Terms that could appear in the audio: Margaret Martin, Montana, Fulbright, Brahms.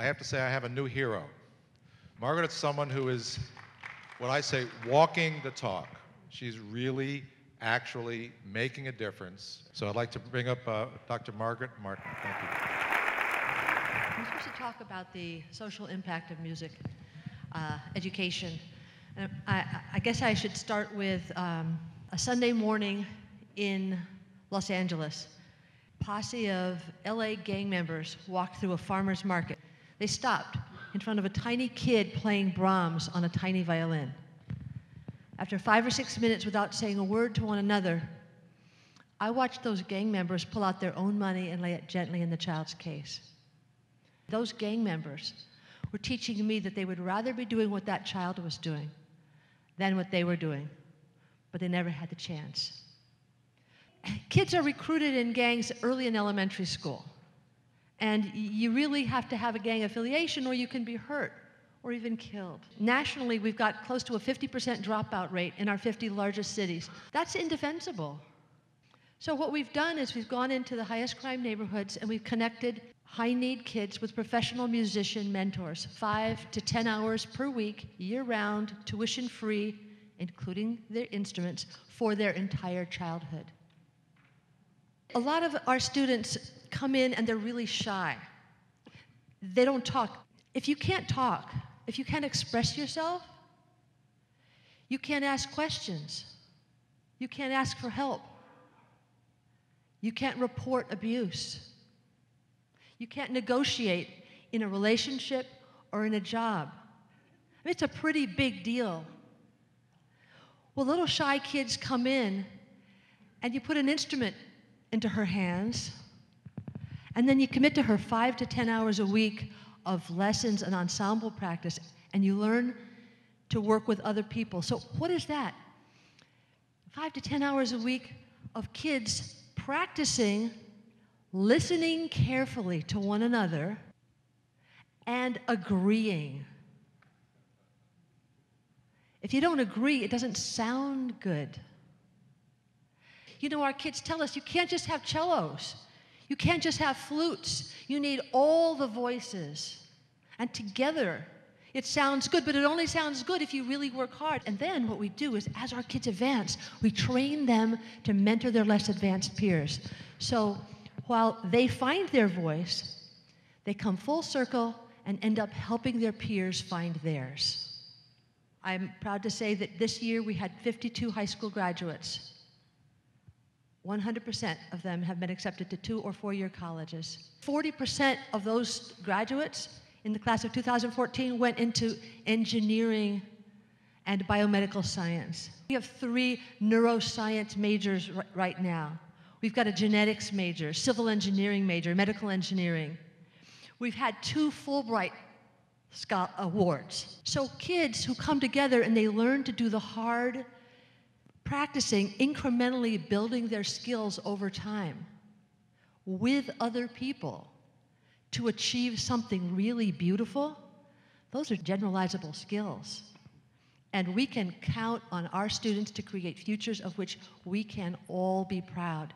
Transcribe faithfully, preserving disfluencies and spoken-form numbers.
I have to say I have a new hero. Margaret's someone who is, what I say, walking the talk. She's really actually making a difference. So I'd like to bring up uh, Doctor Margaret Martin. Thank you. I'm supposed to talk about the social impact of music uh, education. And I, I guess I should start with um, a Sunday morning in Los Angeles. A posse of L A gang members walked through a farmer's market. They stopped in front of a tiny kid playing Brahms on a tiny violin. After five or six minutes without saying a word to one another, I watched those gang members pull out their own money and lay it gently in the child's case. Those gang members were teaching me that they would rather be doing what that child was doing than what they were doing, but they never had the chance. Kids are recruited in gangs early in elementary school. And you really have to have a gang affiliation or you can be hurt or even killed. Nationally, we've got close to a fifty percent dropout rate in our fifty largest cities. That's indefensible. So what we've done is we've gone into the highest crime neighborhoods and we've connected high-need kids with professional musician mentors, five to ten hours per week, year-round, tuition-free, including their instruments, for their entire childhood. A lot of our students come in and they're really shy. They don't talk. If you can't talk, if you can't express yourself, you can't ask questions. You can't ask for help. You can't report abuse. You can't negotiate in a relationship or in a job. I mean, it's a pretty big deal. Well, little shy kids come in and you put an instrument into her hands, and then you commit to her five to ten hours a week of lessons and ensemble practice, and you learn to work with other people. So what is that? Five to ten hours a week of kids practicing listening carefully to one another and agreeing. If you don't agree, it doesn't sound good. You know, our kids tell us you can't just have cellos. You can't just have flutes. You need all the voices. And together, it sounds good, but it only sounds good if you really work hard. And then what we do is, as our kids advance, we train them to mentor their less advanced peers. So while they find their voice, they come full circle and end up helping their peers find theirs. I'm proud to say that this year we had fifty-two high school graduates. one hundred percent of them have been accepted to two or four-year colleges. forty percent of those graduates in the class of two thousand fourteen went into engineering and biomedical science. We have three neuroscience majors r- right now. We've got a genetics major, civil engineering major, medical engineering. We've had two Fulbright Scholar awards. So kids who come together and they learn to do the hard practicing, incrementally building their skills over time with other people to achieve something really beautiful, those are generalizable skills. And we can count on our students to create futures of which we can all be proud.